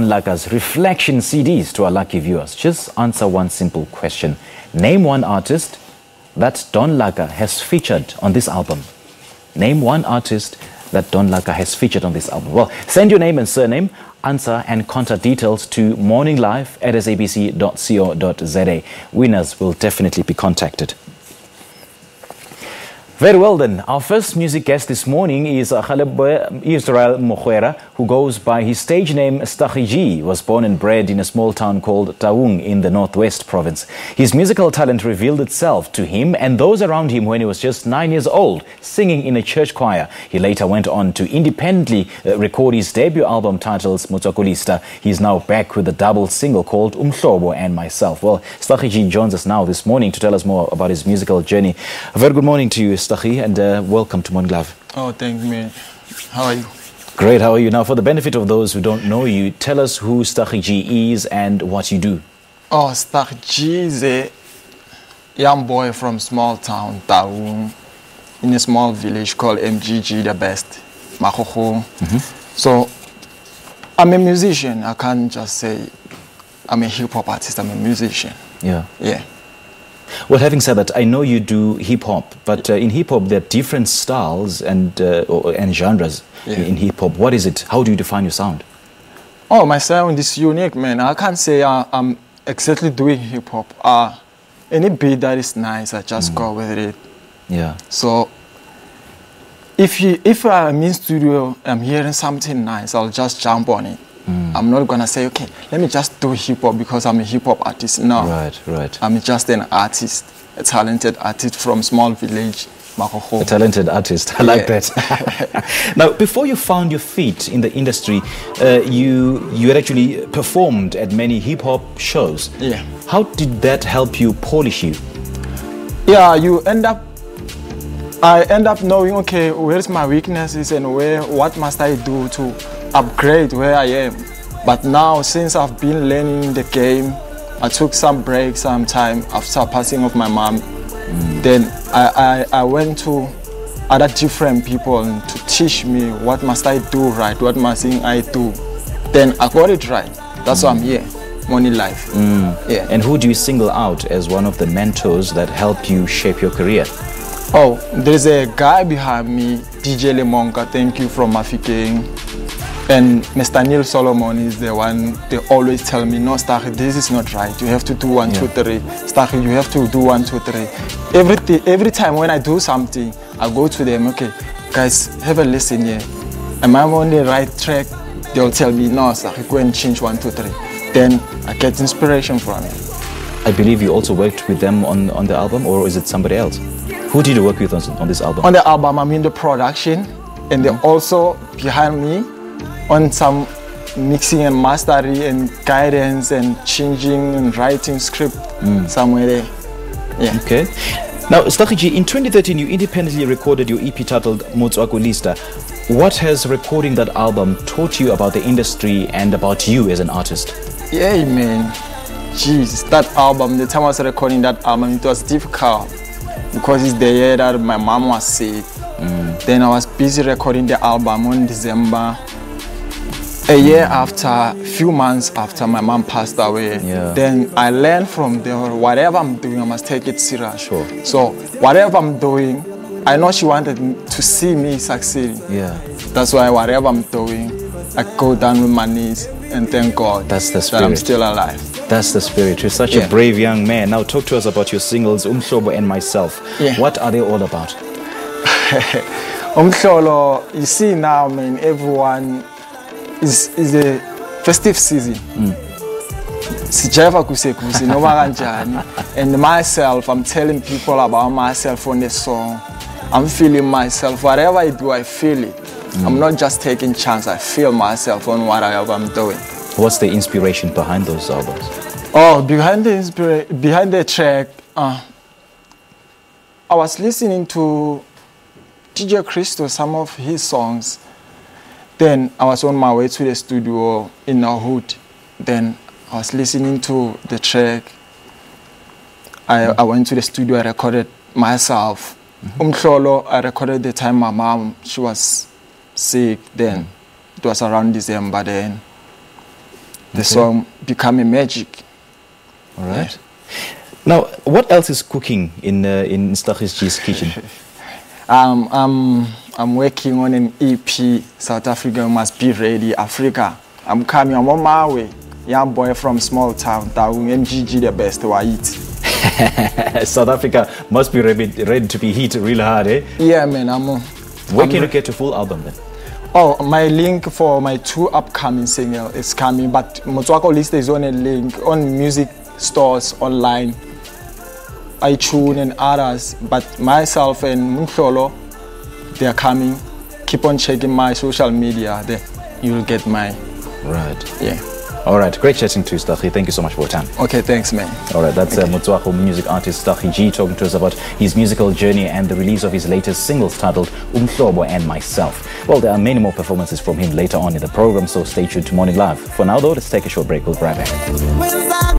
Laka's Reflection CDs to our lucky viewers. Just answer one simple question. Name one artist that Don Laka has featured on this album. Name one artist that Don Laka has featured on this album. Well, send your name and surname, answer and contact details to morninglive@sabc.co.za. Winners will definitely be contacted. Very well then, our first music guest this morning is Galeboe Israel Mogwera, who goes by his stage name Staggie G. He was born and bred in a small town called Taung in the Northwest Province. His musical talent revealed itself to him and those around him when he was just 9 years old, singing in a church choir. He later went on to independently record his debut album titled Motswakolista. He's now back with a double single called Umhlobo and Myself. Well, Staggie G joins us now this morning to tell us more about his musical journey. A very good morning to you, Staggie, and welcome to Morninglive. Oh, thank you. How are you? Great, how are you? Now, for the benefit of those who don't know you, tell us who Staggie G is and what you do. Oh, Staggie G is a young boy from small town, Taung, in a small village called MGG, the best, Makoho. So, I'm a musician. I can't just say I'm a hip-hop artist, I'm a musician. Yeah. Yeah. Well, having said that, I know you do hip-hop, but in hip-hop there are different styles and genres in hip-hop. What is it? How do you define your sound? Oh, my sound is unique, man. I can't say I'm exactly doing hip-hop. Any beat that is nice, I just go with it. Yeah. So, if I'm in studio, I'm hearing something nice, I'll just jump on it. I'm not gonna say, okay, let me just do hip-hop because I'm a hip-hop artist. No, right. I'm just an artist, a talented artist from small village, Makoho. A talented artist, I like that. Now, before you found your feet in the industry, you had actually performed at many hip-hop shows. Yeah. How did that help you polish you? Yeah, I end up knowing, okay, where's my weaknesses and what must I do to upgrade where I am. But now, since I've been learning the game, I took some break some time after passing of my mom. Then I went to other different people to teach me what must I do right, what must I do. Then I got it right. That's why I'm here, Morninglive. Yeah. And who do you single out as one of the mentors that helped you shape your career? Oh, there's a guy behind me, DJ Lemonga, thank you, from Mafeking. And Mr. Neil Solomon is the one, they always tell me, no, Staggie, this is not right. You have to do 1, 2, 3. Staggie, you have to do 1, 2, 3. Every time when I do something, I go to them, okay, guys, have a listen here. Am I on the right track? They'll tell me, no, Staggie, go and change 1, 2, 3. Then I get inspiration from it. I believe you also worked with them on the album, or is it somebody else? Who did you work with on this album? On the album, I'm in the production, and they're also behind me on some mixing and mastering and guidance and changing and writing script somewhere there. Yeah. Okay. Now, Staggie G, in 2013, you independently recorded your EP titled Motswakolista. What has recording that album taught you about the industry and about you as an artist? Yeah, man. Jeez, that album, the time I was recording that album, it was difficult because it's the year that my mom was sick. Then I was busy recording the album on December. A year after, few months after my mom passed away, then I learned from there, whatever I'm doing, I must take it serious. Sure. So whatever I'm doing, I know she wanted to see me succeed. Yeah. That's why whatever I'm doing, I go down with my knees and thank God that I'm still alive. That's the spirit. You're such a brave young man. Now talk to us about your singles, Umhlobo and Myself. Yeah. What are they all about? Umhlobo, you see now, man, everyone, is a festive season. And myself, I'm telling people about myself on the song. I'm feeling myself. Whatever I do, I feel it. I'm not just taking chance. I feel myself on whatever I'm doing. What's the inspiration behind those albums? Oh, behind the track, I was listening to DJ Christo, some of his songs. Then I was on my way to the studio in the hood. Then I was listening to the track. I went to the studio, I recorded myself. Umhlobo, I recorded the time my mom, she was sick then. It was around December then. the song becoming magic. All right. Now, what else is cooking in Staggie G's kitchen? I'm working on an EP, South Africa Must Be Ready, Africa. I'm coming, I'm on my way. Young boy from small town, Taung, MGG the best, Wait. South Africa must be ready to be hit real hard, eh? Yeah, man, Where can you get a full album then? Oh, my link for my two upcoming singles is coming, but Motswakolista is on a link on music stores online, iTunes and others. But myself and Umhlobo, they are coming. Keep on checking my social media, then you'll get my. Right. Yeah. All right, great chatting to you, Staggie. Thank you so much for your time. Okay, thanks, man. All right, that's Motswako music artist Staggie G talking to us about his musical journey and the release of his latest singles titled Umhlobo and Myself. Well, there are many more performances from him later on in the program, so stay tuned to Morning Live. For now, though, let's take a short break. We'll be right back.